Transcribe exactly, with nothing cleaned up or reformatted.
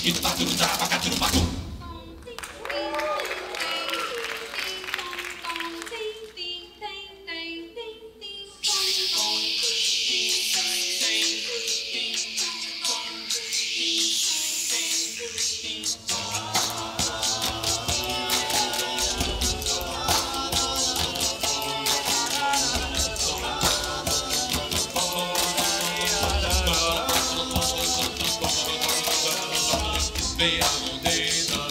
Veamos de